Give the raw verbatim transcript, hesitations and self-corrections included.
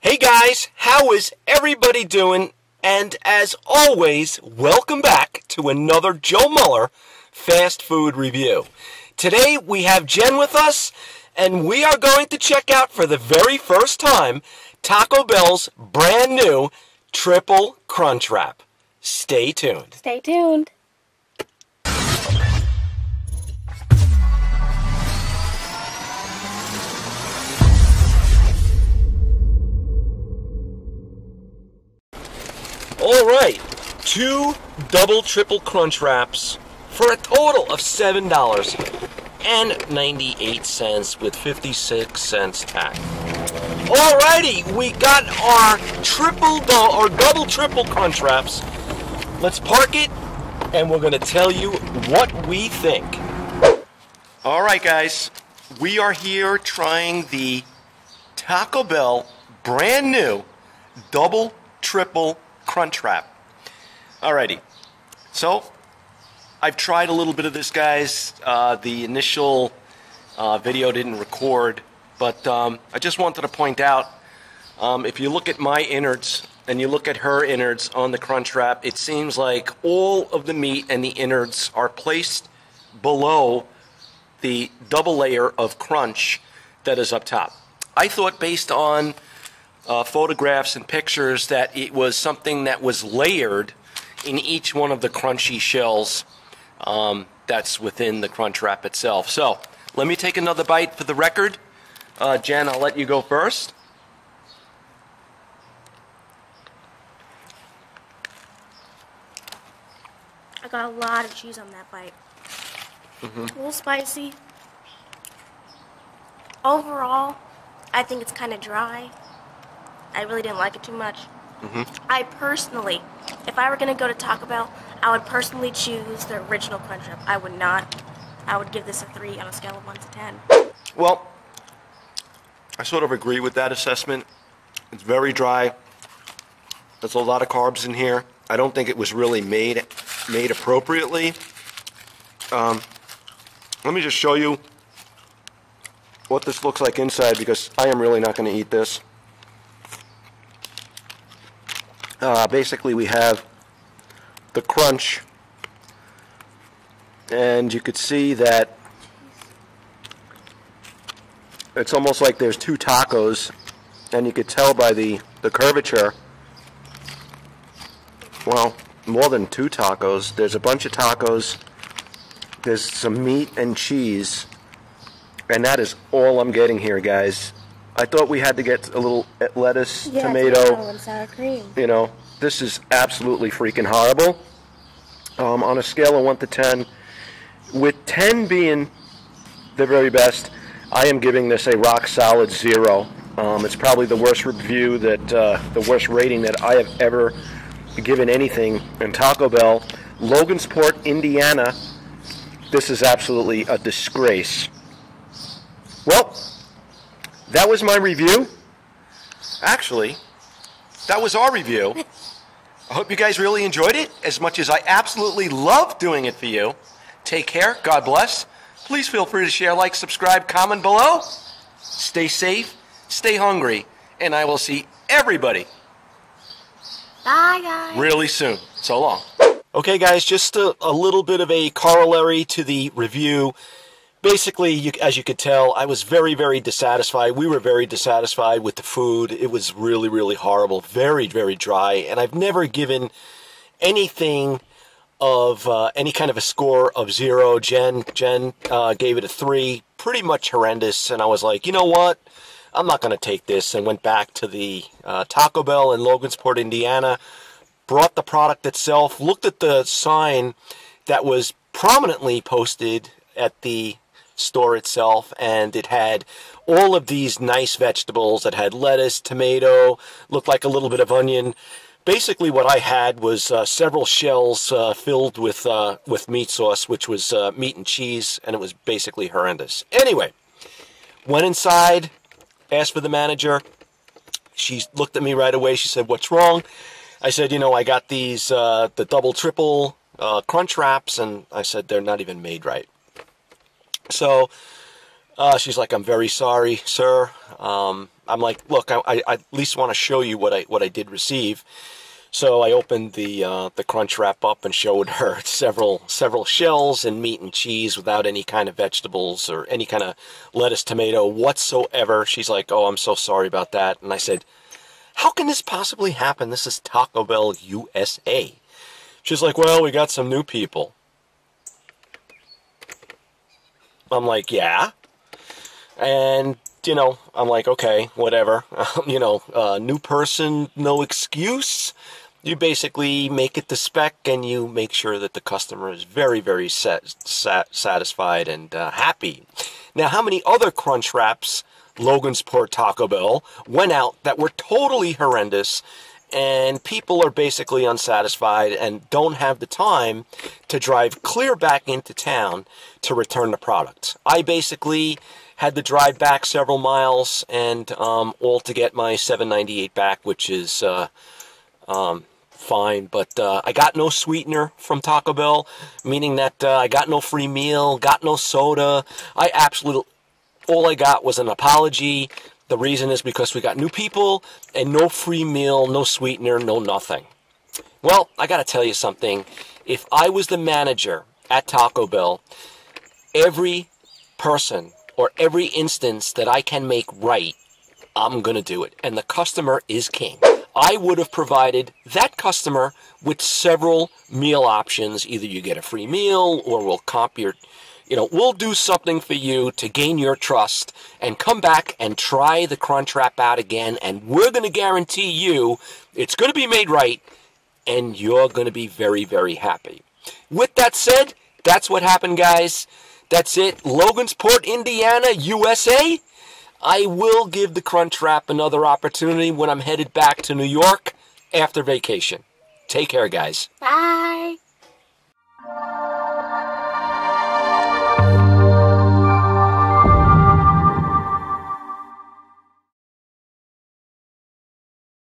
Hey guys, how is everybody doing? And as always, welcome back to another Joe Mueller fast food review. Today we have Jen with us, and we are going to check out for the very first time Taco Bell's brand new Triple Crunchwrap. Stay tuned. Stay tuned. All right, two double triple crunch wraps for a total of seven dollars and ninety-eight cents with fifty-six cents tax. All righty, we got our triple or double triple crunch wraps. Let's park it, and we're gonna tell you what we think. All right, guys, we are here trying the Taco Bell brand new double triple Crunchwrap. Alrighty, so I've tried a little bit of this, guys. Uh, the initial uh, video didn't record, but um, I just wanted to point out, um, if you look at my innards and you look at her innards on the Crunchwrap, it seems like all of the meat and the innards are placed below the double layer of crunch that is up top. I thought, based on Uh, photographs and pictures, that it was something that was layered in each one of the crunchy shells um, that's within the Crunchwrap itself. So let me take another bite for the record. Uh, Jen, I'll let you go first. I got a lot of cheese on that bite. Mm-hmm. A little spicy. Overall, I think it's kind of dry. I really didn't like it too much. Mm-hmm. I personally, if I were going to go to Taco Bell, I would personally choose the original Crunchwrap. I would not. I would give this a three on a scale of one to ten. Well, I sort of agree with that assessment. It's very dry. There's a lot of carbs in here. I don't think it was really made made appropriately. Um, let me just show you what this looks like inside, because I am really not going to eat this. Uh, basically, we have the crunch, and you could see that it's almost like there's two tacos, and you could tell by the, the curvature, well, more than two tacos. There's a bunch of tacos, there's some meat and cheese, and that is all I'm getting here, guys. I thought we had to get a little lettuce, yeah, tomato, tomato and sour cream. You know, this is absolutely freaking horrible. Um, on a scale of one to ten, with ten being the very best, I am giving this a rock solid zero. Um, it's probably the worst review that, uh, the worst rating that I have ever given anything in Taco Bell. Logansport, Indiana, this is absolutely a disgrace. Well, that was my review. Actually, that was our review. I hope you guys really enjoyed it as much as I absolutely love doing it for you. Take care. God bless. Please feel free to share, like, subscribe, comment below. Stay safe, stay hungry, and I will see everybody. Bye, guys. Really soon. So long. Okay, guys, just a, a little bit of a corollary to the review. Basically, you, as you could tell, I was very, very dissatisfied. We were very dissatisfied with the food. It was really, really horrible. Very, very dry. And I've never given anything of uh, any kind of a score of zero. Jen, Jen uh, gave it a three. Pretty much horrendous. And I was like, you know what? I'm not going to take this. And went back to the uh, Taco Bell in Logansport, Indiana. Brought the product itself. Looked at the sign that was prominently posted at the store itself, and it had all of these nice vegetables. It had lettuce, tomato, looked like a little bit of onion. Basically, what I had was uh, several shells uh, filled with uh, with meat sauce, which was uh, meat and cheese, and it was basically horrendous. Anyway, went inside, asked for the manager. She looked at me right away. She said, "What's wrong?" I said, "You know, I got these uh, the double triple uh, crunch wraps," and I said, "They're not even made right." So Uh, she's like, I'm very sorry, sir. Um, I'm like, look, I, I, I at least want to show you what I what I did receive. So I opened the uh, the crunch wrap up and showed her several several shells and meat and cheese without any kind of vegetables or any kind of lettuce, tomato whatsoever. She's like, oh, I'm so sorry about that. And I said, how can this possibly happen? This is Taco Bell U S A. She's like, well, we got some new people. I'm like, yeah. And, you know, I'm like, okay, whatever. you know, uh, new person, no excuse. You basically make it to spec and you make sure that the customer is very, very sat sat satisfied and uh, happy. Now, how many other crunch wraps Logansport Taco Bell went out that were totally horrendous, and people are basically unsatisfied and don't have the time to drive clear back into town to return the product? I basically had to drive back several miles, and um, all to get my seven ninety-eight back, which is uh, um, fine. But uh, I got no sweetener from Taco Bell, meaning that uh, I got no free meal, got no soda. I absolutely, all I got was an apology. The reason is because we got new people and no free meal, no sweetener, no nothing. Well, I got to tell you something. If I was the manager at Taco Bell, every person or every instance that I can make right, I'm going to do it. And the customer is king. I would have provided that customer with several meal options. Either you get a free meal, or we'll comp your, you know, we'll do something for you to gain your trust and come back and try the Crunchwrap out again. And we're going to guarantee you it's going to be made right and you're going to be very, very happy. With that said, that's what happened, guys. That's it. Logansport, Indiana, U S A. I will give the Crunchwrap another opportunity when I'm headed back to New York after vacation. Take care, guys. Bye.